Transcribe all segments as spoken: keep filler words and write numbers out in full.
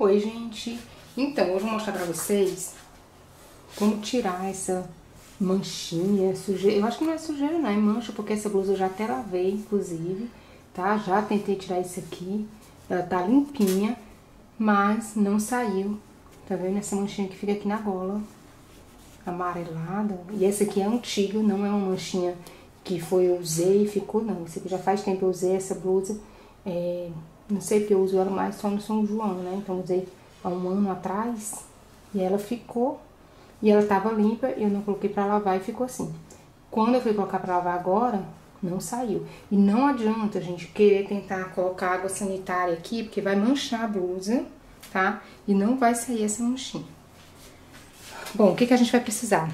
Oi, gente! Então, eu vou mostrar pra vocês como tirar essa manchinha, sujeira. Eu acho que não é sujeira, não, é mancha, porque essa blusa eu já até lavei, inclusive, tá? Já tentei tirar isso aqui, ela tá limpinha, mas não saiu. Tá vendo essa manchinha que fica aqui na gola, amarelada? E essa aqui é antiga, não é uma manchinha que foi, eu usei e ficou, não. Isso aqui já faz tempo que eu usei essa blusa, é... Não sei porque eu uso ela mais só no São João, né? Então, usei há um ano atrás e ela ficou. E ela tava limpa, eu não coloquei pra lavar e ficou assim. Quando eu fui colocar pra lavar agora, não saiu. E não adianta, gente, querer tentar colocar água sanitária aqui, porque vai manchar a blusa, tá? E não vai sair essa manchinha. Bom, o que que a gente vai precisar?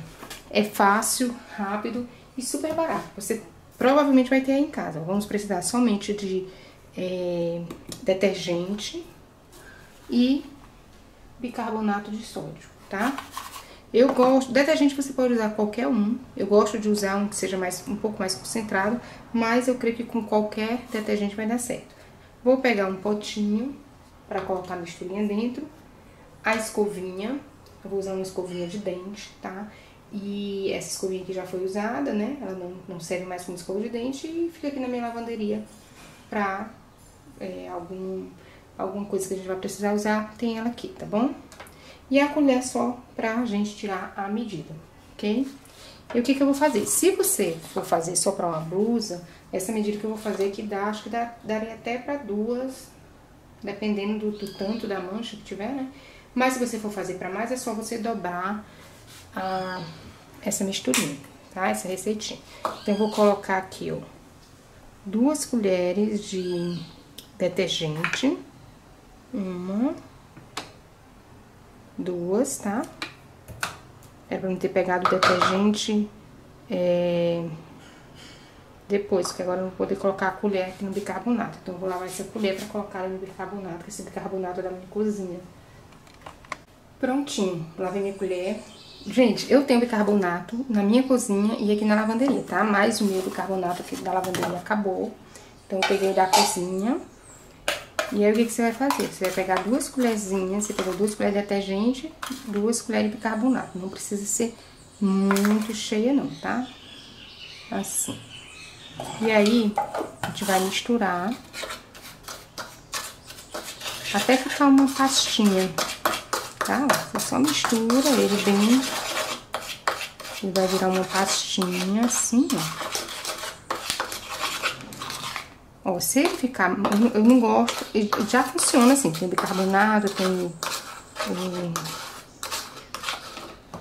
É fácil, rápido e super barato. Você provavelmente vai ter aí em casa. Vamos precisar somente de... É, detergente e bicarbonato de sódio, tá? Eu gosto... Detergente você pode usar qualquer um. Eu gosto de usar um que seja mais, um pouco mais concentrado, mas eu creio que com qualquer detergente vai dar certo. Vou pegar um potinho pra colocar a misturinha dentro. A escovinha. Eu vou usar uma escovinha de dente, tá? E essa escovinha aqui já foi usada, né? Ela não, não serve mais como escova de dente e fica aqui na minha lavanderia pra... É, algum, alguma coisa que a gente vai precisar usar, tem ela aqui, tá bom? E a colher só pra gente tirar a medida, ok? E o que que eu vou fazer? Se você for fazer só pra uma blusa, essa medida que eu vou fazer aqui dá, acho que dá, daria até pra duas, dependendo do, do tanto da mancha que tiver, né? Mas se você for fazer pra mais, é só você dobrar a, essa misturinha, tá? Essa receitinha. Então, eu vou colocar aqui, ó, duas colheres de... detergente, uma, duas, tá? Era pra eu ter pegado o detergente é, depois, porque agora eu não vou poder colocar a colher aqui no bicarbonato. Então, eu vou lavar essa colher pra colocar no bicarbonato, que esse bicarbonato é da minha cozinha. Prontinho, lavei minha colher. Gente, eu tenho bicarbonato na minha cozinha e aqui na lavanderia, tá? Mas o meu bicarbonato aqui da lavanderia acabou. Então, eu peguei da cozinha. E aí, o que que você vai fazer? Você vai pegar duas colherzinhas, você pegou duas colheres de detergente, duas colheres de bicarbonato. Não precisa ser muito cheia, não, tá? Assim. E aí, a gente vai misturar até ficar uma pastinha, tá? Você só mistura ele bem. Ele vai virar uma pastinha assim, ó. Ó, se ele ficar... Eu não gosto... Já funciona assim. Tem bicarbonato, tem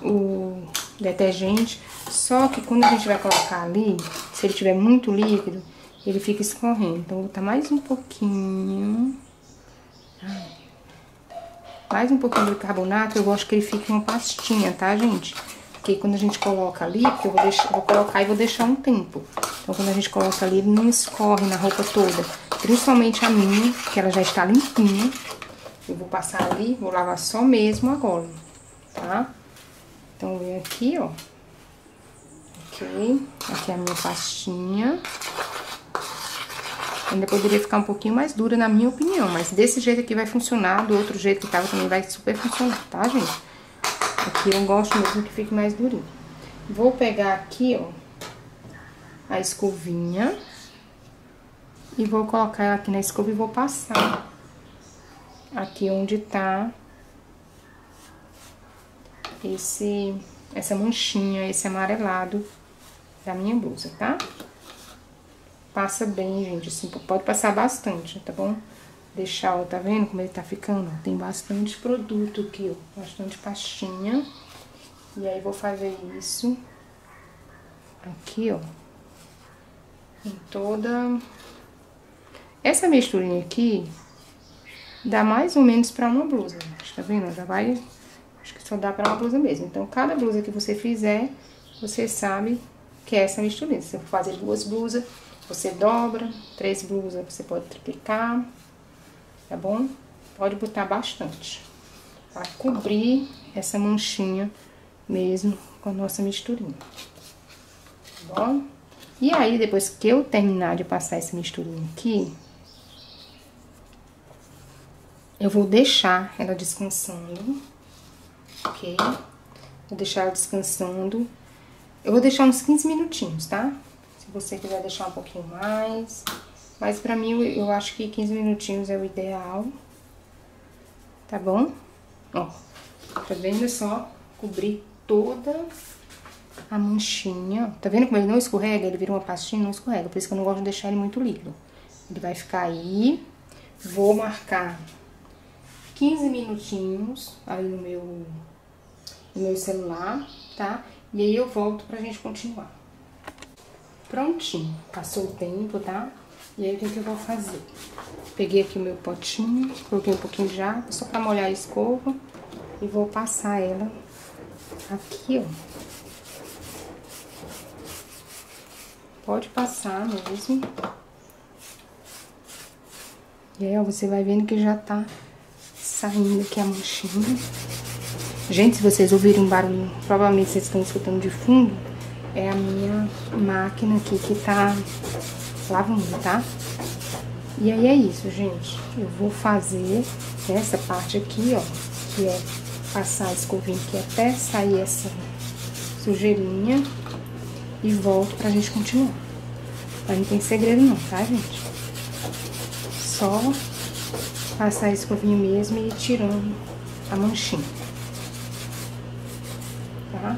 o, o detergente. Só que quando a gente vai colocar ali, se ele tiver muito líquido, ele fica escorrendo. Então, vou botar mais um pouquinho. Mais um pouquinho de bicarbonato. Eu gosto que ele fique uma pastinha, tá, gente? Porque quando a gente coloca ali, porque eu vou, deixar, vou colocar e vou deixar um tempo. Então, quando a gente coloca ali, ele não escorre na roupa toda. Principalmente a minha, que ela já está limpinha. Eu vou passar ali, vou lavar só mesmo agora, tá? Então, vem aqui, ó. Ok? Aqui é a minha pastinha. Ainda poderia ficar um pouquinho mais dura, na minha opinião. Mas desse jeito aqui vai funcionar, do outro jeito que tava também vai super funcionar, tá, gente? Aqui eu gosto mesmo que fique mais durinho. Vou pegar aqui, ó, a escovinha. E vou colocar ela aqui na escova e vou passar. Aqui onde tá esse, essa manchinha, esse amarelado da minha blusa, tá? Passa bem, gente, assim, pode passar bastante, tá bom? Deixar, ó, tá vendo como ele tá ficando? Tem bastante produto aqui, ó, bastante pastinha. E aí, vou fazer isso aqui, ó, em toda... Essa misturinha aqui dá mais ou menos pra uma blusa, tá vendo? Já vai... Acho que só dá pra uma blusa mesmo. Então, cada blusa que você fizer, você sabe que é essa misturinha. Se você for fazer duas blusas, você dobra. Três blusas, você pode triplicar. Tá bom? Pode botar bastante. Pra cobrir essa manchinha mesmo com a nossa misturinha. Tá bom? E aí, depois que eu terminar de passar essa misturinha aqui, Eu vou deixar ela descansando, ok? Vou deixar ela descansando. Eu vou deixar uns quinze minutinhos, tá? Se você quiser deixar um pouquinho mais. Mas pra mim, eu acho que quinze minutinhos é o ideal. Tá bom? Ó, tá vendo? É só cobrir toda a manchinha. Tá vendo como ele não escorrega? Ele vira uma pastinha e não escorrega. Por isso que eu não gosto de deixar ele muito líquido. Ele vai ficar aí. Vou marcar quinze minutinhos aí no meu, no meu celular, tá? E aí eu volto pra gente continuar. Prontinho. Passou o tempo, tá? E aí, o que que eu vou fazer? Peguei aqui o meu potinho, coloquei um pouquinho de água, só pra molhar a escova. E vou passar ela aqui, ó. Pode passar mesmo. E aí, ó, você vai vendo que já tá saindo aqui a manchinha. Gente, se vocês ouvirem um barulho, provavelmente vocês estão escutando de fundo, é a minha máquina aqui que tá... lavando, tá? E aí é isso, gente. Eu vou fazer essa parte aqui, ó, que é passar a escovinha aqui até sair essa sujeirinha e volto pra gente continuar. Mas não tem segredo não, tá, gente? Só passar a escovinha mesmo e ir tirando a manchinha. Tá?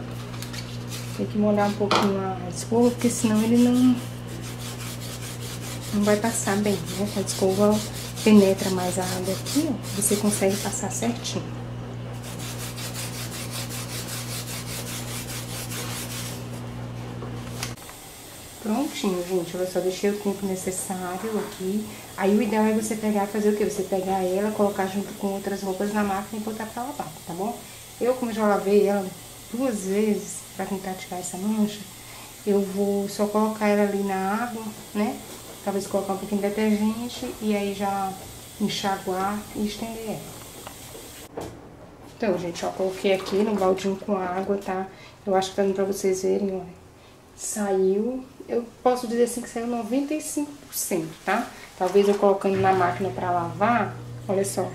Tem que molhar um pouquinho a escova, porque senão ele não... não vai passar bem, né? A escova penetra mais a água aqui, ó. Você consegue passar certinho. Prontinho, gente. Eu só deixei o tempo necessário aqui. Aí o ideal é você pegar, fazer o quê? Você pegar ela, colocar junto com outras roupas na máquina e botar pra lavar, tá bom? Eu, como já lavei ela duas vezes pra tentar tirar essa mancha, eu vou só colocar ela ali na água, né? Talvez colocar um pouquinho de detergente e aí já enxaguar e estender ela. Então, gente, ó, coloquei aqui no baldinho com água, tá? Eu acho que tá dando pra vocês verem, ó. Saiu, eu posso dizer assim que saiu noventa e cinco por cento, tá? Talvez eu colocando na máquina pra lavar, olha só.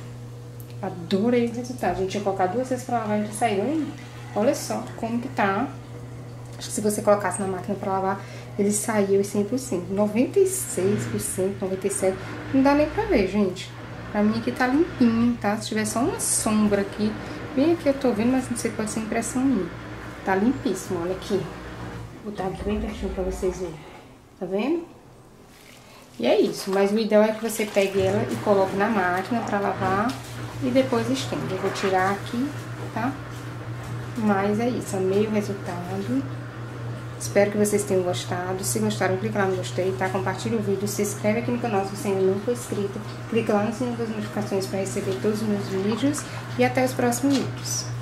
Adorei o resultado. A gente ia colocar duas vezes pra lavar e já saiu, hein? Olha só como que tá. Acho que se você colocasse na máquina pra lavar, ele saiu em cem por cento. noventa e seis por cento, noventa e sete por cento. Não dá nem pra ver, gente. Pra mim aqui tá limpinho, tá? Se tiver só uma sombra aqui. Bem aqui eu tô vendo, mas não sei, pode ser impressão minha. Tá limpíssimo, olha aqui. Vou botar aqui bem pertinho pra vocês verem. Tá vendo? E é isso. Mas o ideal é que você pegue ela e coloque na máquina pra lavar. E depois estende. Eu vou tirar aqui, tá? Mas é isso. Amei o resultado. Espero que vocês tenham gostado. Se gostaram, clica lá no gostei, tá? Compartilha o vídeo, se inscreve aqui no canal se você ainda não for inscrito. Clica lá no sininho das notificações para receber todos os meus vídeos. E até os próximos vídeos.